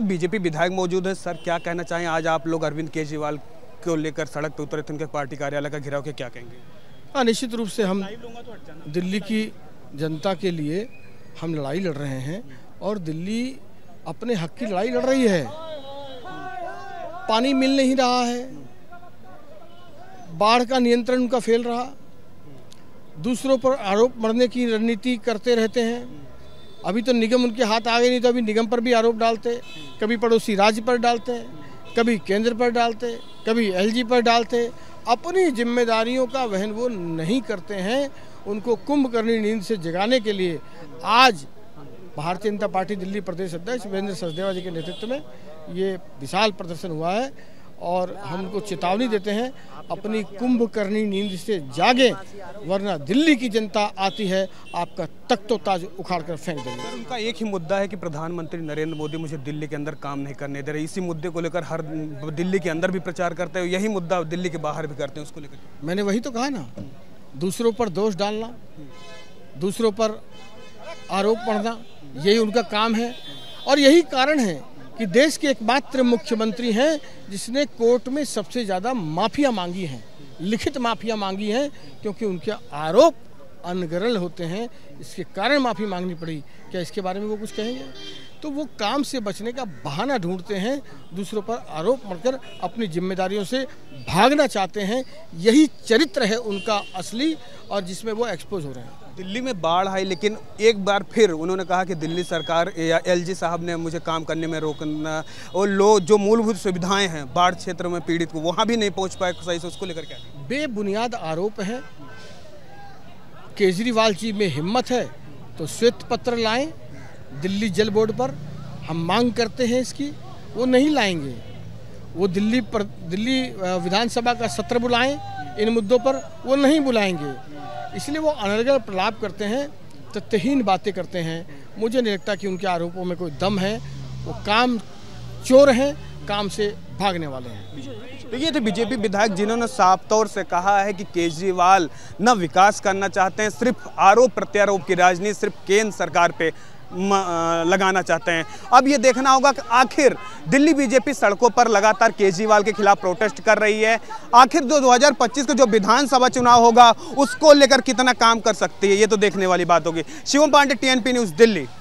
साथ बीजेपी विधायक मौजूद है। सर, क्या कहना चाहें, आज आप लोग अरविंद केजरीवाल को लेकर सड़क पर उतरे थे, उनके पार्टी कार्यालय का घेराव किया, क्या कहेंगे? हाँ, निश्चित रूप से हम दिल्ली की जनता के लिए हम लड़ाई लड़ रहे हैं और दिल्ली अपने हक की लड़ाई लड़ रही है। पानी मिल नहीं रहा है, बाढ़ का नियंत्रण उनका फेल रहा, दूसरों पर आरोप मढ़ने की रणनीति करते रहते हैं। अभी तो निगम उनके हाथ आ गए, नहीं तो अभी निगम पर भी आरोप डालते, कभी पड़ोसी राज्य पर डालते, कभी केंद्र पर डालते, कभी एलजी पर डालते। अपनी जिम्मेदारियों का वहन वो नहीं करते हैं। उनको कुंभकर्णी नींद से जगाने के लिए आज भारतीय जनता पार्टी दिल्ली प्रदेश अध्यक्ष देवेंद्र सहदेवा जी के नेतृत्व में ये विशाल प्रदर्शन हुआ है और हम उनको चेतावनी देते हैं, अपनी कुंभकर्णी नींद से जागे, वरना दिल्ली की जनता आती है, आपका तख्तोताज उखाड़ कर फेंक देंगे। उनका एक ही मुद्दा है कि प्रधानमंत्री नरेंद्र मोदी मुझे दिल्ली के अंदर काम नहीं करने दे रहे। इसी मुद्दे को लेकर हर दिल्ली के अंदर भी प्रचार करते हैं, यही मुद्दा दिल्ली के बाहर भी करते हैं, उसको लेकर। मैंने वही तो कहा ना, दूसरों पर दोष डालना, दूसरों पर आरोप पढ़ना, यही उनका काम है और यही कारण है कि देश के एकमात्र मुख्यमंत्री हैं जिसने कोर्ट में सबसे ज़्यादा माफ़िया मांगी हैं, लिखित माफ़िया मांगी हैं, क्योंकि उनके आरोप अनगरल होते हैं, इसके कारण माफ़ी मांगनी पड़ी। क्या इसके बारे में वो कुछ कहेंगे? तो वो काम से बचने का बहाना ढूंढते हैं, दूसरों पर आरोप मढ़कर अपनी जिम्मेदारियों से भागना चाहते हैं। यही चरित्र है उनका असली, और जिसमें वो एक्सपोज हो रहे हैं। दिल्ली में बाढ़ आई, लेकिन एक बार फिर उन्होंने कहा कि दिल्ली सरकार या एलजी साहब ने मुझे काम करने में रोकना, और लोग जो मूलभूत सुविधाएं हैं बाढ़ क्षेत्र में पीड़ित को, वहाँ भी नहीं पहुँच पाए सही से, उसको लेकर क्या? बेबुनियाद आरोप है। केजरीवाल जी में हिम्मत है तो श्वेत पत्र लाएं दिल्ली जल बोर्ड पर, हम मांग करते हैं इसकी, वो नहीं लाएंगे। वो दिल्ली विधानसभा का सत्र बुलाएं इन मुद्दों पर, वो नहीं बुलाएंगे। इसलिए वो अनर्गल प्रलाप करते हैं, तथ्यहीन बातें करते हैं। मुझे नहीं लगता कि उनके आरोपों में कोई दम है। वो काम चोर हैं, काम से भागने वाले हैं। तो ये थे बीजेपी विधायक जिन्होंने साफ तौर से कहा है कि केजरीवाल न विकास करना चाहते हैं, सिर्फ आरोप प्रत्यारोप की राजनीति सिर्फ केंद्र सरकार पे लगाना चाहते हैं। अब ये देखना होगा कि आखिर दिल्ली बीजेपी सड़कों पर लगातार केजरीवाल के खिलाफ प्रोटेस्ट कर रही है, आखिर 2025 का जो विधानसभा चुनाव होगा उसको लेकर कितना काम कर सकती है, ये तो देखने वाली बात होगी। Shivam Pandey, TNP news, Delhi.